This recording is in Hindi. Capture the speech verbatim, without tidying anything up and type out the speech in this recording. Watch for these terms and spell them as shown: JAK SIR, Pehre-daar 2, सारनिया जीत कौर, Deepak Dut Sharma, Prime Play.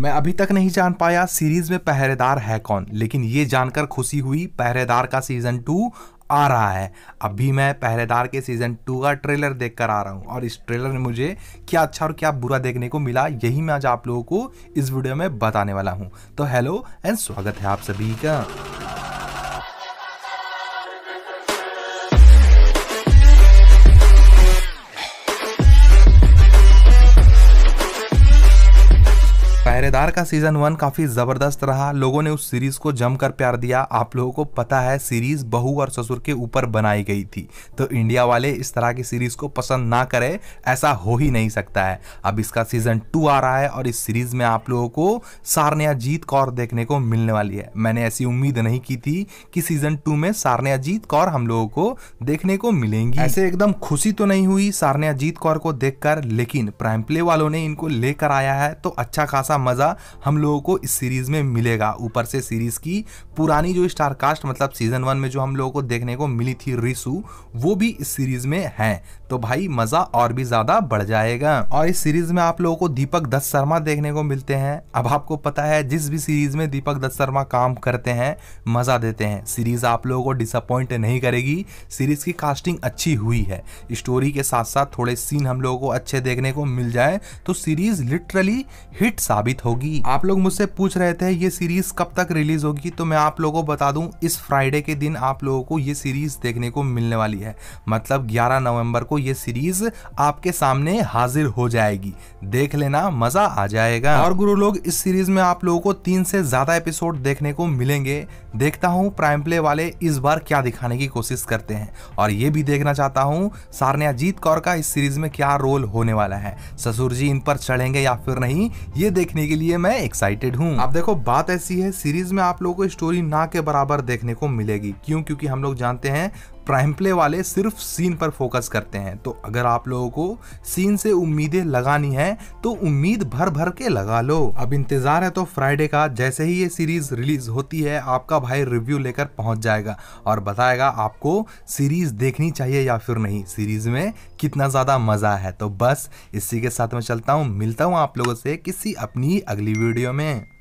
मैं अभी तक नहीं जान पाया सीरीज में पहरेदार है कौन, लेकिन ये जानकर खुशी हुई पहरेदार का सीजन टू आ रहा है। अभी मैं पहरेदार के सीजन टू का ट्रेलर देखकर आ रहा हूँ और इस ट्रेलर में मुझे क्या अच्छा और क्या बुरा देखने को मिला, यही मैं आज आप लोगों को इस वीडियो में बताने वाला हूँ। तो हेलो एंड स्वागत है आप सभी का। पहरेदार का सीजन वन काफी जबरदस्त रहा, लोगों ने उस सीरीज को जमकर प्यार दिया। आप लोगों को पता है सीरीज बहू और ससुर के ऊपर बनाई गई थी, तो इंडिया वाले इस तरह की सीरीज को पसंद ना करें ऐसा हो ही नहीं सकता है। अब इसका सीजन टू आ रहा है और इस सीरीज में आप लोगों को सारनिया जीत कौर देखने को मिलने वाली है। मैंने ऐसी उम्मीद नहीं की थी कि सीजन टू में सारनिया जीत कौर हम लोगों को देखने को मिलेंगी। ऐसे एकदम खुशी तो नहीं हुई सारनिया जीत कौर को देखकर, लेकिन प्राइम प्ले वालों ने इनको लेकर आया है तो अच्छा खासा मजा हम लोगों को इस सीरीज में मिलेगा। ऊपर से सीरीज की पुरानी जो स्टार कास्ट मतलब सीजन वन में जो हम लोगों को देखने को मिली थी रिसु, वो भी इस सीरीज में है, तो भाई मजा और भी ज्यादा बढ़ जाएगा। और इस सीरीज में आप लोगों को दीपक दत्त शर्मा देखने को मिलते हैं। अब आपको पता है जिस भी सीरीज में दीपक दत्त शर्मा काम करते हैं मजा देते हैं। सीरीज आप लोगों को डिसअपॉइंट नहीं करेगी, सीरीज की कास्टिंग अच्छी हुई है। स्टोरी के साथ साथ थोड़े सीन हम लोगों को अच्छे देखने को मिल जाए तो सीरीज लिटरली हिट साबित होगी। आप लोग मुझसे पूछ रहे थे ये सीरीज कब तक रिलीज होगी, तो मैं आप लोगों को बता दूं इस फ्राइडे के दिन आप लोगों को ये सीरीज देखने को मिलने वाली है। मतलब ग्यारह नवंबर को ये सीरीज आपके सामने हाजिर हो जाएगी, देख लेना मजा आ जाएगा। और गुरु लोग इस सीरीज में आप लोगों को तीन से ज्यादा एपिसोड देखने को मिलेंगे। देखता हूँ प्राइम प्ले वाले इस बार क्या दिखाने की कोशिश करते हैं, और ये भी देखना चाहता हूँ सारनिया जीत कौर का इस सीरीज में क्या रोल होने वाला है, ससुर जी इन पर चढ़ेंगे या फिर नहीं, ये देखने के लिए मैं एक्साइटेड हूँ। आप देखो बात ऐसी है सीरीज में आप लोगों को स्टोरी ना के बराबर देखने को मिलेगी। क्यों? क्योंकि हम लोग जानते हैं प्राइम प्ले वाले सिर्फ सीन पर फोकस करते हैं, तो अगर आप लोगों को सीन से उम्मीदें लगानी है तो उम्मीद भर भर के लगा लो। अब इंतजार है तो फ्राइडे का, जैसे ही ये सीरीज रिलीज होती है आपका भाई रिव्यू लेकर पहुंच जाएगा और बताएगा आपको सीरीज देखनी चाहिए या फिर नहीं, सीरीज में कितना ज्यादा मजा है। तो बस इसी के साथ मैं चलता हूँ, मिलता हूँ आप लोगों से किसी अपनी अगली वीडियो में।